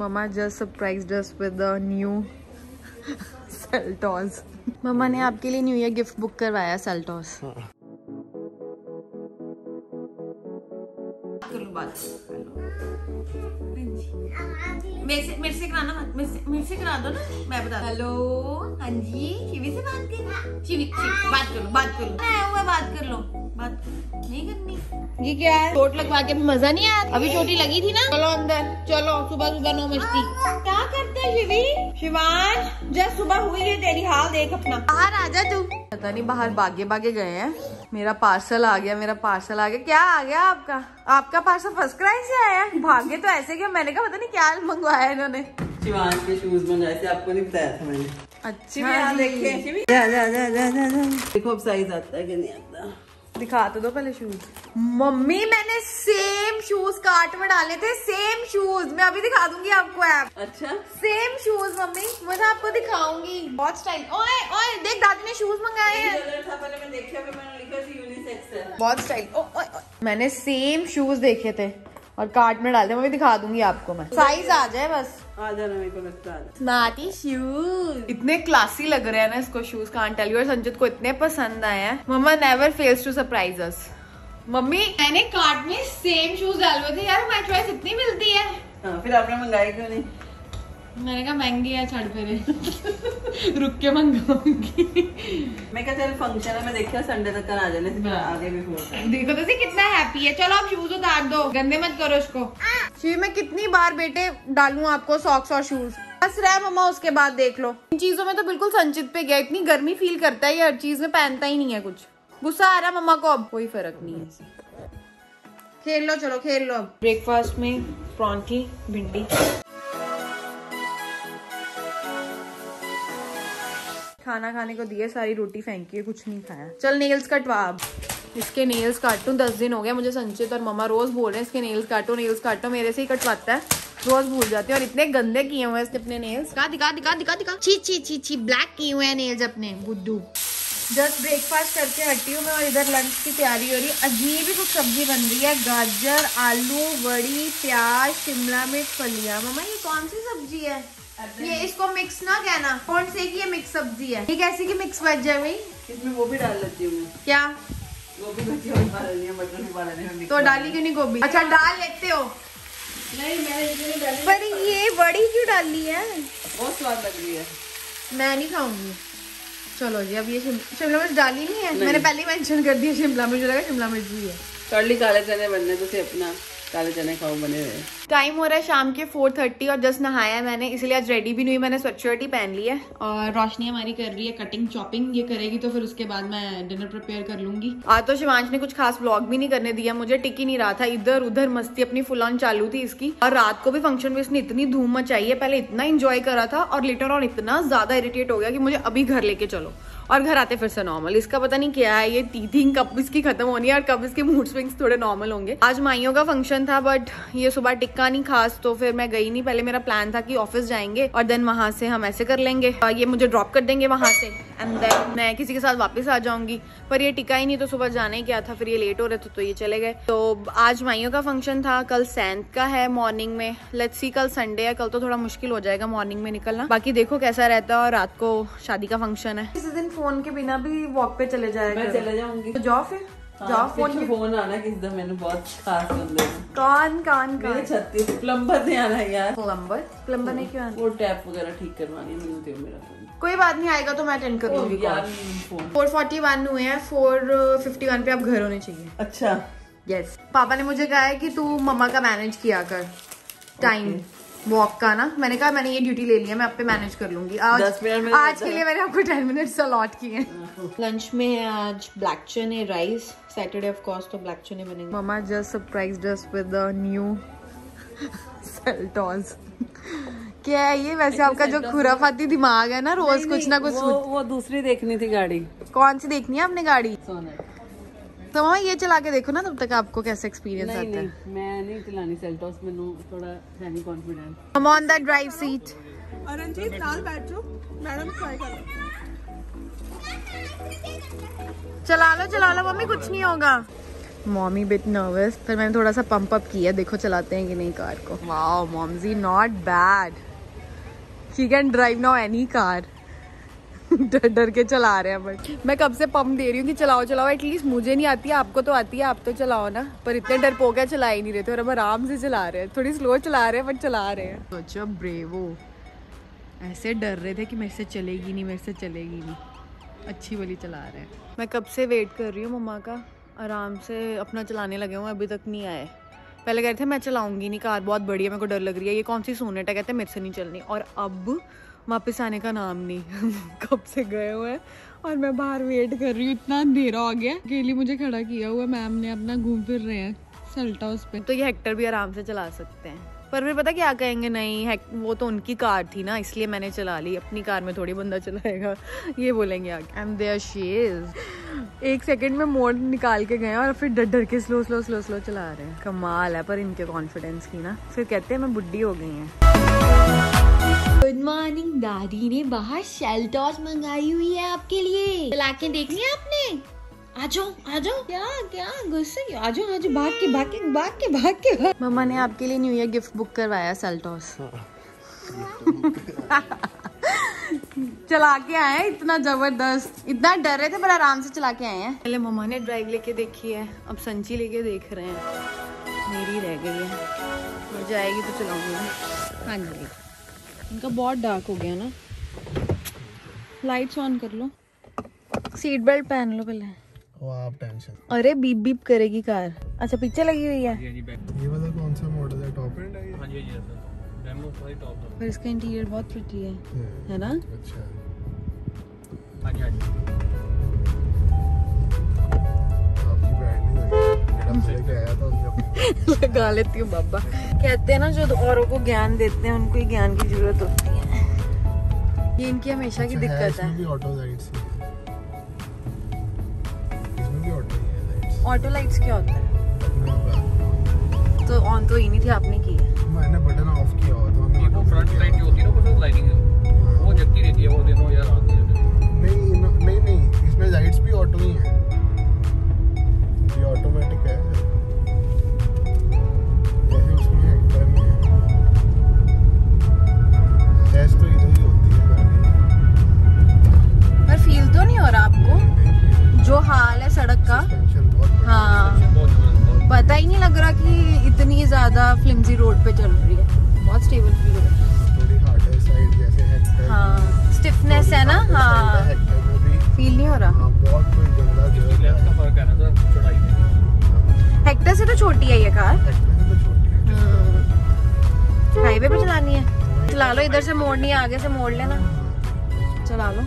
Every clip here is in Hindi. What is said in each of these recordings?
Mama just surprised us with the new Seltos. Mama ने आपके लिए न्यू ईयर गिफ्ट बुक करवाया सेल्टोस। मेरे से कराना मत, मेरे से करा दो ना, मैं बता। हेलो, हाँ जी, शिवी से बात करना। शिवी बात कर लो। नहीं करनी। ये क्या है? चोट लगवा के मजा नहीं आया? अभी चोटी लगी थी ना। चलो अंदर, चलो सुबह नो मस्ती। क्या करते है शिवी? शिवांश, जब सुबह हुई है तेरी हाल देख अपना। बाहर आ जा तू। पता नहीं बाहर भागे गए हैं। मेरा पार्सल आ गया। क्या आ गया आपका? आपका पार्सल फर्स्ट क्राई से आया है। भागे तो ऐसे क्या, मैंने कहा पता नहीं क्या मंगवाया इन्होंने। शिवांश के शूज मंगाए थे, आपको नहीं बताया था मैंने। अच्छा देखिए, देखो अब साइज आता है कि नहीं आता। दिखा तो दो पहले शूज। मम्मी मैंने सेम शूज कार्ट में डाले थे, सेम शूज। मैं अभी दिखा दूंगी आपको ऐप। अच्छा सेम शूज मम्मी, मैं आपको दिखाऊंगी। बहुत स्टाइल। ओए ओए देख, दादी ने शूज मंगाए हैं, बहुत स्टाइल। मैंने सेम शूज देखे थे और कार्ट में डाले थे। मैं दिखा दूंगी आपको, मैं साइज आ जाए बस। आ जाना मेरे को लगता है। स्मार्टी शूज इतने क्लासी लग रहे हैं ना, इसको शूज कांट टेल यू। और संजित को इतने पसंद आए हैं। मम्मा never fails to surprise us. Mummy मैंने कार्ट में सेम शूज डाले थे यार, हमारी चॉइस इतनी मिलती है। फिर आपने मंगाए क्यों नहीं? मैंने कहा महंगी है, छड़ पे रुक के मंगाऊंगी। मैं कहा चल फंक्शन है, मैं देखा संडे तक आ जाने से आगे भी हो। देखो तो सी कितना हैप्पी है। चलो आप शूज उतार दो, गंदे मत करो उसको। शिव मैं कितनी बार बेटे डालूं आपको सॉक्स और शूज, बस रह मम्मा, उसके बाद देख लो। इन चीजों में तो बिल्कुल संचित पे गया। इतनी गर्मी फील करता है, हर चीज में पहनता ही नहीं है कुछ। गुस्सा आ रहा है मम्मा को अब। कोई फर्क नहीं है, खेल लो, चलो खेल लो। ब्रेकफास्ट में प्रॉन की भिंडी। खाना खाने को दिया, सारी रोटी फेंकी है, कुछ नहीं खाया। चल नेल्स कटवा। अब इसके नेल्स काटूं, 10 दिन हो गया मुझे। संचित और मम्मा रोज बोल रहे हैं इसके नेल्स काटो। मेरे से ही कटवाता है, रोज भूल जाती है। और इतने गंदे किए हुए इसने अपने नेल्स। दिखा। छी ब्लैक किए हुए हैं नेल्स अपने, गुड्डू। जस्ट ब्रेकफास्ट करके हटी हूँ मैं और इधर लंच की तैयारी हो रही है। अजीब ही कुछ सब्जी बन रही है, गाजर, आलू, वड़ी, प्याज, शिमला मिर्च, फलियां। मम्मा ये कौन सी सब्जी है? ये इसको मिक्स ना कहना। कौन से की ये मिक्स सब्जी है? ये कैसी की मिक्स वेज है? इसमें वो भी डाल लेती हूँ। क्या गोभी नहीं तो डाली क्यों नहीं गोभी? अच्छा डाल लेते हो। नहीं मैंने पर ये बड़ी क्यों डाली है? बहुत स्वाद लग रही है, मैं नहीं खाऊंगी। चलो जी अब ये शिमला मिर्च डाली नहीं है, मैंने पहले ही मेंशन कर दिया। शिमला मिर्च लगा, शिमला मिर्च भी है। काली काले चने बनने तो अपना काले चने खाओ बने हुए। टाइम हो रहा है शाम के 4:30 और जस्ट नहाया मैंने, इसलिए आज रेडी भी नहीं हुई। मैंने स्वेटशर्ट ही पहन ली है और रोशनी हमारी कर रही है कटिंग, चॉपिंग ये करेगी। तो फिर उसके बाद मैं डिनर प्रिपेयर कर लूंगी। आज तो शिवांश ने कुछ खास व्लॉग भी नहीं करने दिया मुझे, टिक ही नहीं रहा था। इधर उधर मस्ती अपनी फुल ऑन चालू थी इसकी। और रात को भी फंक्शन में इसने इतनी धूम मचाई है, पहले इतना इंजॉय करा था और लेटर ऑन इतना ज्यादा इरिटेट हो गया कि मुझे अभी घर लेके चलो। और घर आते फिर से नॉर्मल। इसका पता नहीं क्या है, ये टीथिंग कब इसकी खत्म होनी है और कब इसके मूड स्विंग्स थोड़े नॉर्मल होंगे। आज माइयों का फंक्शन था बट ये सुबह टिक्का नहीं खास, तो फिर मैं गई नहीं। पहले मेरा प्लान था कि ऑफिस जाएंगे और देन वहां से हम ऐसे कर लेंगे, ये मुझे ड्रॉप कर देंगे वहां से एंड देन मैं किसी के साथ वापस आ जाऊंगी। पर ये टिका ही नहीं, तो सुबह जाना ही क्या था। फिर ये लेट हो रहे थे तो ये चले गए। तो आज माइयों का फंक्शन था, कल सैंत का है मॉर्निंग में। लेट्स सी, कल संडे है, कल तो थोड़ा मुश्किल हो जाएगा मॉर्निंग में निकलना। बाकी देखो कैसा रहता है। और रात को शादी का फंक्शन है। किसी दिन फोन के बिना भी वॉक पे चले जाएगा, चले जाऊंगी। तो जाओ फिर। हाँ, फोन आना किस दिन, मैंने बहुत खास बंदे कौन 36 प्लम्बर ने आना यार। प्लम्बर ने क्यों आना? वो टैप वगैरह ठीक करवानी है, मिलते हो मेरा फोन। कोई बात नहीं, आएगा तो मैं अटेंड कर लूंगी यार। 4:41 हुए हैं, 4:51 पे आप घर होने चाहिए। अच्छा यस, पापा ने मुझे कहा है कि तू मम्मा का मैनेज किया कर टाइम वॉक का ना। मैंने कहा मैंने ये ड्यूटी ले लिया, मैं आप पे मैनेज कर लूंगी। आज के लिए मैंने आपको 10 मिनट्स अलॉट किए हैं। लंच में है आज ब्लैक चने, राइस। सैटरडे ऑफ कोर्स तो ब्लैक चने बनेंगे। मम्मा just surprised us with the new Seltos. क्या है ये? वैसे आपका जो खुराफाती दिमाग है ना, रोज कुछ ना कुछ। वो दूसरी देखनी थी गाड़ी। कौन सी देखनी है आपने गाड़ी? सोनेट। तो मम्मा ये चला के देखो ना, तब तक आपको कैसा एक्सपीरियंस आता है। मैं नहीं चलानी सेल्टोस, मैंने थोड़ा सेमी कॉन्फिडेंट। हम on the drive seat. अरंजीत Lal बैठ जाओ, मैडम ट्राई करो। चला लो मम्मी, कुछ नहीं होगा। मॉमी बिट नर्वस, फिर मैंने थोड़ा सा पंप अप किया, देखो चलाते हैं कि नहीं कार को। वाओ मॉम्जी not bad, she can drive now any car. डर डर के चला रहे हैं बट मैं कब से पंप दे रही हूँ कि चलाओ चलाओ, एटलीस्ट मुझे नहीं आती है, आपको तो आती है, आप तो चलाओ ना, पर इतने डरपोक है चला ही नहीं रहे थे। और हम आराम से चला रहे हैं, थोड़ी स्लो चला रहे हैं बट चला रहे हैं। अच्छा ब्रेवो, ऐसे डर रहे थे कि मेरे से चलेगी नहीं, मेरे से चलेगी नहीं, अच्छी वाली चला रहे हैं। मैं कब से वेट कर रही हूँ मम्मा का, आराम से अपना चलाने लगे हूँ, अभी तक नहीं आए। पहले कह रहे थे मैं चलाऊंगी नहीं, कार बहुत बड़ी है, मेरे को डर लग रही है, ये कौन सी सोनेट है, कहते हैं मेरे से नहीं चलनी। और अब वापस आने का नाम नहीं। कब से गए हुए हैं और मैं बाहर वेट कर रही हूँ, इतना अंधेरा हो गया, अकेली मुझे खड़ा किया हुआ, मैम ने अपना घूम फिर रहे हैं सेल्टोस पे। तो ये हेक्टर भी आराम से चला सकते हैं, पर फिर पता क्या कहेंगे, नहीं वो तो उनकी कार थी ना इसलिए मैंने चला ली, अपनी कार में थोड़ी बंदा चलाएगा, ये बोलेंगे आगे। एंड देयर शी इज, एक सेकंड में मोड़ निकाल के गए और फिर डर डर के स्लो स्लो स्लो स्लो चला रहे हैं। कमाल है पर इनके कॉन्फिडेंस की ना, फिर कहते हैं मैं बुड्ढी हो गई है। गुड मॉर्निंग, दादी ने बाहर शेल्टोस मंगाई हुई है आपके लिए, चला के देख लिया आपने? आजो आजो, क्या क्या गुस्से, आजो आजो, भाग के भाग के भाग के भाग के। मम्मा ने आपके लिए न्यू ईयर गिफ्ट बुक करवाया सेल्टोस। चला के आए, इतना जबरदस्त, इतना डर रहे थे पर आराम से चला के आए हैं। पहले मम्मा ने ड्राइव लेके देखी है, अब संची लेके देख रहे हैं, मेरी रह गई है, मुझे आएगी तो चलाऊंगी। हाँ जी, उनका बहुत डार्क हो गया ना, लाइट्स ऑन कर लो, सीट बेल्ट पहन लो पहले। आप टेंशन, अरे बीप बीप करेगी कार। अच्छा पीछे लगी हुई है, ये वाला कौन सा मॉडल है, टॉप एंड है? हां जी जी सर, डेमो वाली टॉप है, पर इसका इंटीरियर बहुत प्रिटी है ना? अच्छा हां जी हां जी, आपकी ब्रांड नहीं है, मैडम से गया था उसने लगा लेती हूं बाबा। कहते हैं ना जो औरों को ज्ञान देते हैं उनको ही ज्ञान की जरूरत होती है, ये इनकी हमेशा की दिक्कत है। ऑटो लाइट्स, ऑटो लाइट्स क्या होता है? तो ऑन तो ही नहीं थी, आपने की है। मैंने बटन ऑफ किया हुआ था, मैंने वो फ्रंट लाइट जो होती है ना, वो सब लाइटिंग है, वो जगती रहती है वो दिनों यार, आती है नहीं नहीं नहीं, इसमें लाइट्स भी ऑटो ही है, ये ऑटोमेटिक है, जैसे उसमें हेक्टर में है। टेस्ट तो इधर ही होती है, पर फील तो नहीं हो रहा आपको जो हाल है सड़क का? हाँ, पता ही नहीं लग रहा कि इतनी ज्यादा फ्लिमजी रोड पे चल रही है, बहुत स्टेबल फील हो रहा है। थोड़ी हार्डर साइड जैसे हेक्टर, हाँ स्टिफनेस है ना, हाँ फील नहीं हो रहा। हाँ, बहुत कोई गंदा लेफ्ट का फर्क है ना, तो चौड़ाई में हेक्टर से तो छोटी है ये कार, हेक्टर से तो छोटी है। हाईवे पे चलानी है, चला लो, इधर से मोड़नी है, आगे से मोड़ लेना, चला लो।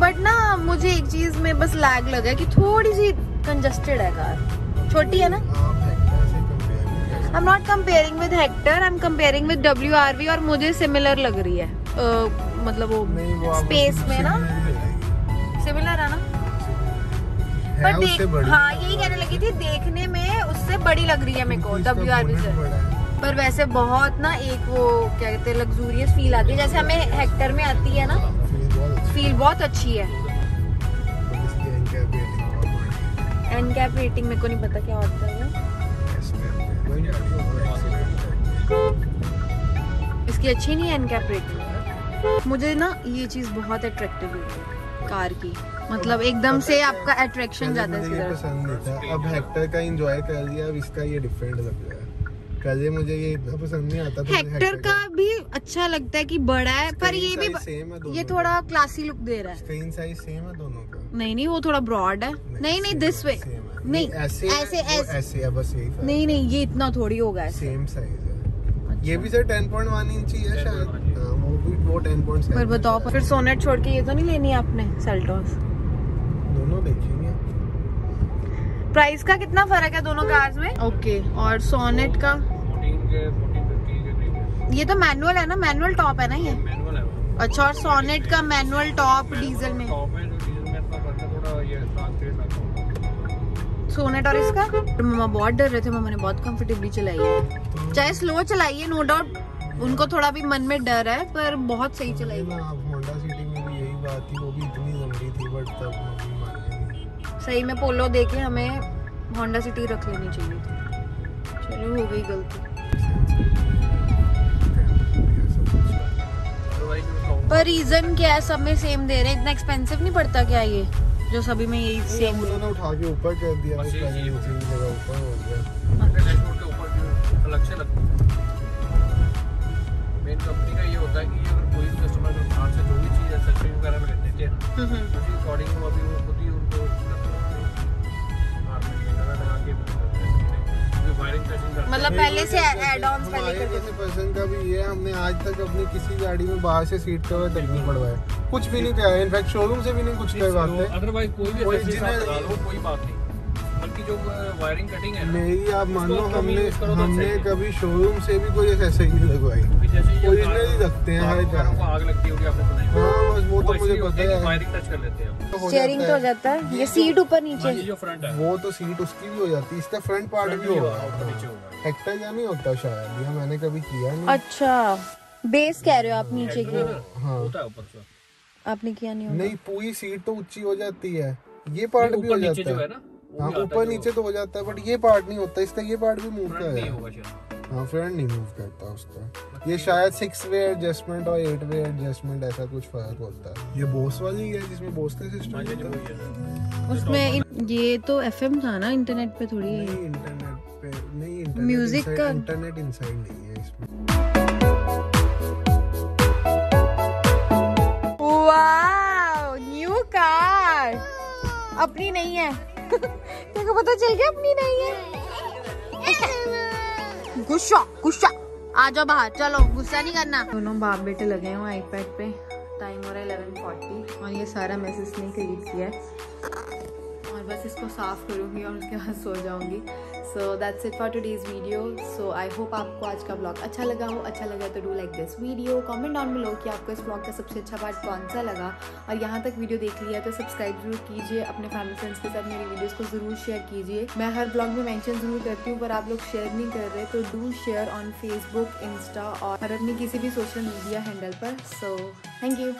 बट ना मुझे एक चीज में बस लैग लगा कि थोड़ी सी कंजस्टेड है कार, छोटी है ना। I am not comparing with Hector, I am comparing with WRV, और मुझे सिमिलर लग रही है, मतलब वो स्पेस में ना सिमिलर है ना, पर देख, हाँ यही कहने लगी थी, देखने में उससे बड़ी लग रही है मेरे को WRV से, पर वैसे बहुत ना एक वो क्या कहते हैं लग्जूरियस फील आती है, जैसे हमें हेक्टर में आती है ना, फील बहुत अच्छी है। एनकैप रेटिंग मेरे को नहीं पता क्या होता है, इसकी अच्छी नहीं है एनकैप रेटिंग। मुझे ना ये चीज़ बहुत अट्रैक्टिव लगी कार की, मतलब एकदम से आपका अट्रैक्शन ज्यादा है। अब हेक्टर का एंजॉय कर लिया, अब इसका ये डिफरेंट लग रहा है, कल मुझे ये इतना पसंद नहीं आता। हेक्टर का भी अच्छा लगता है कि बड़ा है, पर ये भी ये थोड़ा क्लासी लुक दे रहा है। स्क्रीन साइज सेम है दोनों का? नहीं नहीं, वो थोड़ा ब्रॉड है। नहीं नहीं, दिस वे नहीं, ऐसे ऐसे है बस, यही नहीं नहीं, ये इतना थोड़ी होगा, सेम साइज है। ये भी सर 10.1 इंच ही है शायद, वो भी 10.7। पर बताओ, फिर सोनेट छोड़ के ये तो नहीं लेनी आपने सेल्टोस? दोनों देखिए प्राइस का कितना फर्क है दोनों कार्स में। ओके और सोनेट का 1450 ये तो मैनुअल है ना, मैनुअल टॉप है ना ये? मैनुअल है। अच्छा, और सोनेट का मैनुअल टॉप डीजल में, सोनेट और इसका। मम्मा बहुत डर रहे थे, मम्मा ने बहुत कंफर्टेबली चलाई है, चाहे स्लो चलाई है, नो डाउट उनको थोड़ा भी मन में डर है, पर बहुत सही चलाई। होंडा सिटी में भी यही बात थी, वो भी इतनी लंबी थी, बट तब सही में पोलो देके हमें होंडा सिटी रख लेनी चाहिए थी। चलो हो गई गलती। पर रीजन क्या है, सब में सेम दे रहे हैं, इतना एक्सपेंसिव नहीं पड़ता क्या ये जो सभी में यही सेम? उन्होंने उठा के ऊपर कर दिया, ऊपर हो गया अलग से लगता है। मेन कंपनी का ये होता है कि अगर कोई भी कस्टमर को बाहर से जो भी चीज़ है सर्विस वगैरह में देते हैं उसी अकॉर्डिंग वो अभी वो खुद ही उनको मतलब पहले से ऐड ऑन का भी ये हमने आज तक अपनी किसी गाड़ी में बाहर से सीट का तकलीफ पड़वाया, कुछ भी नहीं किया, इनफैक्ट शोरूम से भी नहीं कुछ करवा है। अदरवाइज कोई बात नहीं, बल्कि जो वायरिंग कटिंग है मेरी, आप मान लो हमने कभी शोरूम से भी कोई एक्सेसरी नहीं लगवाई, ओरिजिनल रखते हैं। आग लगती होगी आपने, वो तो मुझे पता है, वायरिंग टच कर लेते हैं, स्टीयरिंग तो हो जाता है, ये सीट ऊपर नीचे जो फ्रंट है वो तो सीट उसकी भी हो जाती है, इसका फ्रंट पार्ट भी होगा। हेक्टर या नहीं होता शायद, यह मैंने कभी किया नहीं। अच्छा बेस कह रहे हो आप, नीचे की होता है ऊपर से आपने किया नहीं होगा। नहीं पूरी सीट तो ऊंची हो जाती है, ये पार्ट भी हो जाता है हाँ, ऊपर नीचे तो हो जाता है बट ये पार्ट नहीं होता, इसका ये पार्ट भी मूव करता है, फ्रंट नहीं मूव करता उसका। ये शायद 6 वे एडजस्टमेंट और 8 वे एडजस्टमेंट ऐसा कुछ फर्क होता है। ये बोस वाली है जिसमें बोस का सिस्टम, उसमें ये तो एफएम था ना, इंटरनेट पे थोड़ी है नहीं, म्यूजिक का इंटरनेट इनसाइड नहीं है इसमें। वाओ न्यू कार, अपनी नहीं है तेरे पता चल गया अपनी नहीं है। गुस्सा गुस्सा आ जाओ बाहर, चलो गुस्सा नहीं करना। दोनों बाप बेटे लगे हुए आईपैड पे, टाइम हो रहा है 11:40 और ये सारा मैसेज ने क्रिएट किया है और बस इसको साफ करूँगी और उसके बाद सो जाऊँगी। So that's it for today's video. So I hope आपको आज का ब्लॉग अच्छा लगा हो, अच्छा लगा तो do like this video, comment down below कि आपको इस ब्लॉग का सबसे अच्छा पार्ट कौन सा लगा। और यहाँ तक वीडियो देख लिया तो सब्सक्राइब जरूर कीजिए, अपने फैमिली फ्रेंड्स के साथ मेरी वीडियोज़ को ज़रूर शेयर कीजिए। मैं हर ब्लॉग में मैंशन जरूर करती हूँ पर आप लोग शेयर नहीं कर रहे, तो do share on Facebook, Insta और अपनी किसी भी सोशल मीडिया हैंडल पर। So thank you.